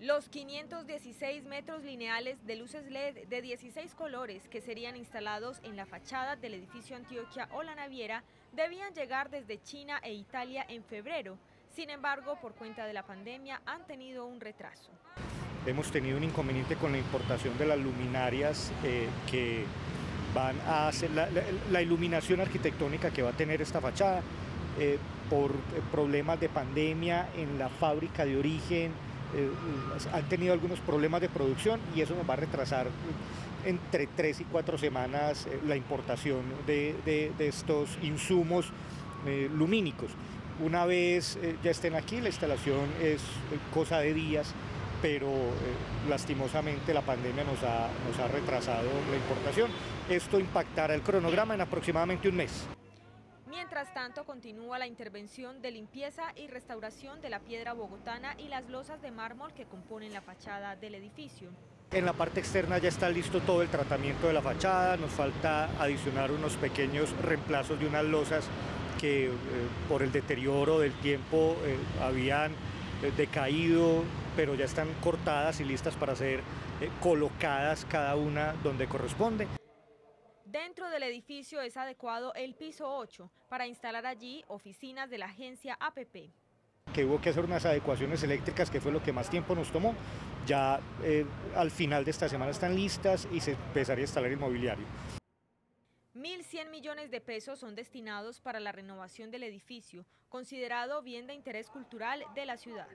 Los 516 metros lineales de luces LED de 16 colores que serían instalados en la fachada del edificio Antioquia o La Naviera debían llegar desde China e Italia en febrero. Sin embargo, por cuenta de la pandemia han tenido un retraso. Hemos tenido un inconveniente con la importación de las luminarias que van a hacer la iluminación arquitectónica que va a tener esta fachada por problemas de pandemia en la fábrica de origen. Han tenido algunos problemas de producción y eso nos va a retrasar entre 3 y 4 semanas la importación de estos insumos lumínicos. Una vez ya estén aquí, la instalación es cosa de días, pero lastimosamente la pandemia nos ha retrasado la importación. Esto impactará el cronograma en aproximadamente un mes. Mientras tanto, continúa la intervención de limpieza y restauración de la piedra bogotana y las losas de mármol que componen la fachada del edificio. En la parte externa ya está listo todo el tratamiento de la fachada, nos falta adicionar unos pequeños reemplazos de unas losas que por el deterioro del tiempo habían decaído, pero ya están cortadas y listas para ser colocadas cada una donde corresponde. Dentro del edificio es adecuado el piso 8 para instalar allí oficinas de la agencia APP. Que hubo que hacer unas adecuaciones eléctricas, que fue lo que más tiempo nos tomó. Ya al final de esta semana están listas y se empezaría a instalar el mobiliario. 1.100 millones de pesos son destinados para la renovación del edificio, considerado bien de interés cultural de la ciudad.